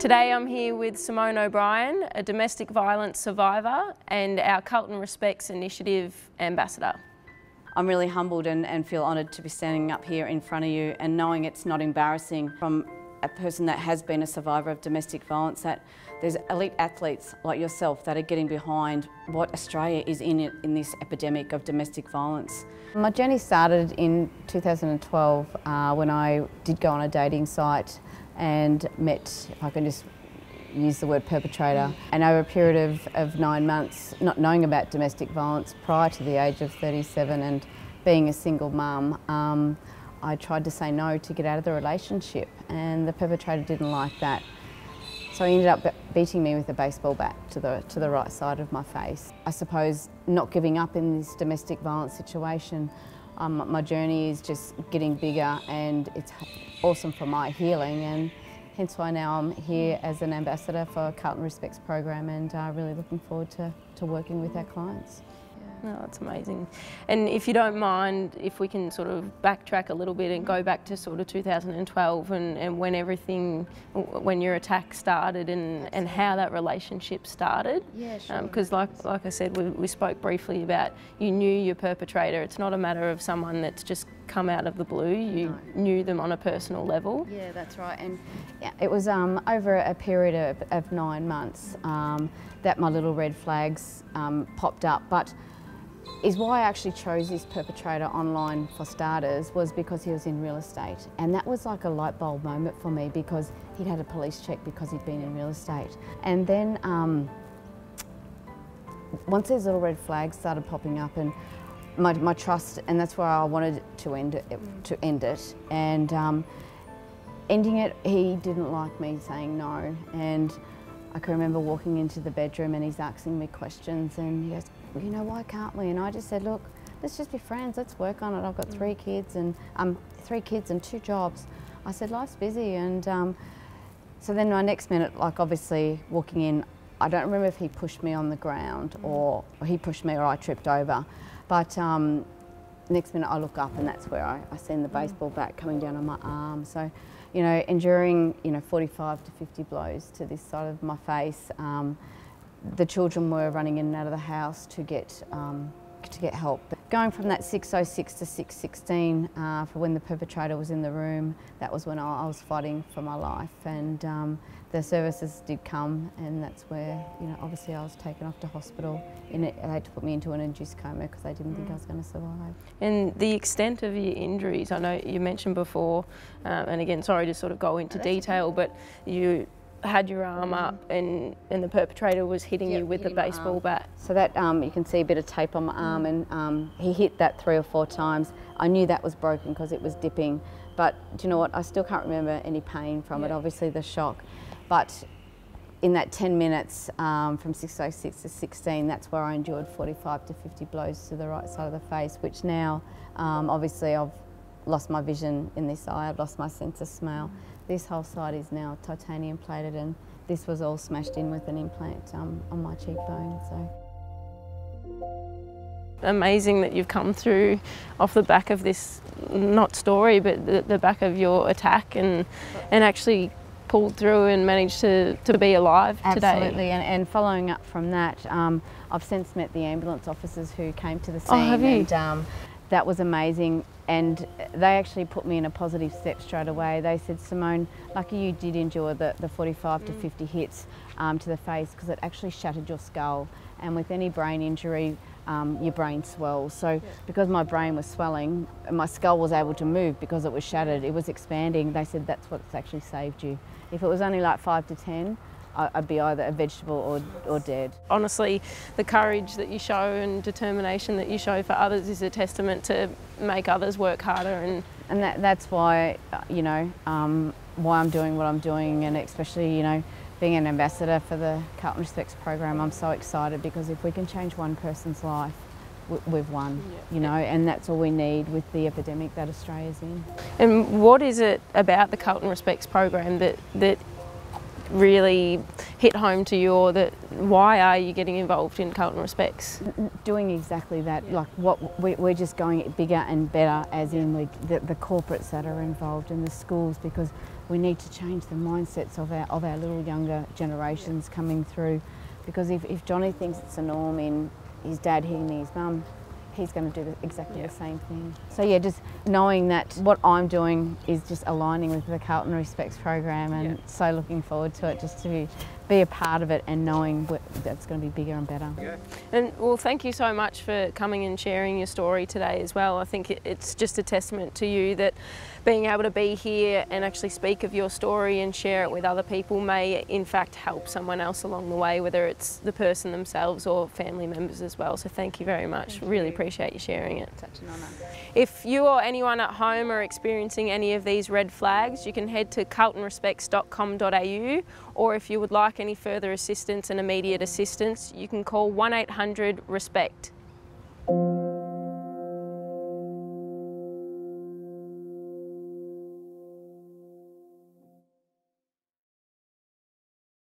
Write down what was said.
Today I'm here with Simone O'Brien, a domestic violence survivor and our Carlton Respects initiative ambassador. I'm really humbled and feel honoured to be standing up here in front of you and knowing it's not embarrassing from a person that has been a survivor of domestic violence, that there's elite athletes like yourself that are getting behind what Australia is in this epidemic of domestic violence. My journey started in 2012 when I did go on a dating site and met, if I can just use the word, perpetrator. And over a period of 9 months, not knowing about domestic violence prior to the age of 37 and being a single mum, I tried to say no to get out of the relationship, and the perpetrator didn't like that. So he ended up beating me with a baseball bat to the right side of my face. I suppose not giving up in this domestic violence situation. My journey is just getting bigger, and it's awesome for my healing, and hence why now I'm here as an ambassador for Carlton Respects program, and really looking forward to working with our clients. No, that's amazing. And if you don't mind, if we can sort of backtrack a little bit and go back to sort of 2012 and when your attack started and how that relationship started. Yeah, sure. Because like I said, we spoke briefly about you knew your perpetrator. It's not a matter of someone that's just come out of the blue. You knew them on a personal level. Yeah, that's right. And yeah, it was over a period of 9 months that my little red flags popped up. But is why I actually chose this perpetrator online, for starters, was because he was in real estate. And that was like a light bulb moment for me, because he'd had a police check because he'd been in real estate. And then once these little red flags started popping up, and my trust, and that's where I wanted to end it. And ending it, he didn't like me saying no. And I can remember walking into the bedroom and he's asking me questions, and he goes, "You know, why can't we?" And I just said, "Look, let's just be friends, let's work on it. I've got three kids and 2 jobs. I said, life's busy." And so then my next minute, like obviously walking in, I don't remember if he pushed me on the ground or he pushed me or I tripped over. But next minute I look up and that's where I seen the baseball bat coming down on my arm. So, you know, enduring, you know, 45 to 50 blows to this side of my face. The children were running in and out of the house to get help. Going from that 6:06 to 6:16 for when the perpetrator was in the room, that was when I was fighting for my life, and the services did come, and that's where, you know, obviously I was taken off to hospital. They had to put me into an induced coma because they didn't think I was going to survive. And the extent of your injuries, I know you mentioned before, and again, sorry to sort of go into detail, but you had your arm up and the perpetrator was hitting you with the baseball bat. So that you can see a bit of tape on my arm, and he hit that 3 or 4 times. I knew that was broken because it was dipping, but do you know what, I still can't remember any pain from it, obviously the shock. But in that 10 minutes from 6:06 to 16, that's where I endured 45 to 50 blows to the right side of the face, which now obviously I've lost my vision in this eye, I've lost my sense of smell. This whole side is now titanium plated, and this was all smashed in with an implant on my cheekbone. So amazing that you've come through off the back of this, not story, but the back of your attack, and actually pulled through and managed to be alive today. Absolutely, and following up from that, I've since met the ambulance officers who came to the scene. Oh, have you? And, that was amazing, and they actually put me in a positive step straight away. They said, "Simone, lucky you did endure the 45 to 50 hits to the face, because it actually shattered your skull, and with any brain injury your brain swells." So because my brain was swelling, my skull was able to move because it was shattered, it was expanding. They said that's what's actually saved you. If it was only like 5 to 10, I'd be either a vegetable or dead. Honestly, the courage that you show and determination that you show for others is a testament to make others work harder. And that's why, you know, why I'm doing what I'm doing, and especially, you know, being an ambassador for the Carlton Respects program, I'm so excited, because if we can change one person's life, we've won, you know, and that's all we need with the epidemic that Australia's in. And what is it about the Carlton Respects program that really hit home to you, or that why are you getting involved in Carlton Respects? Doing exactly that, yeah. Like what we're just going bigger and better, as in the corporates that are involved in the schools, because we need to change the mindsets of our little younger generations coming through. Because if Johnny thinks it's a norm in his dad, he and his mum, he's going to do exactly the same thing. So yeah, just knowing that what I'm doing is just aligning with the Carlton Respects program, and so looking forward to it, just to be a part of it and knowing that's going to be bigger and better. Yeah. And well, thank you so much for coming and sharing your story today as well. I think it's just a testament to you that being able to be here and actually speak of your story and share it with other people may in fact help someone else along the way, whether it's the person themselves or family members as well. So thank you very much. Really appreciate you sharing it. Such an honour. If you or anyone at home are experiencing any of these red flags, you can head to carltonrespects.com.au, or if you would like any further assistance and immediate assistance, you can call 1800 RESPECT.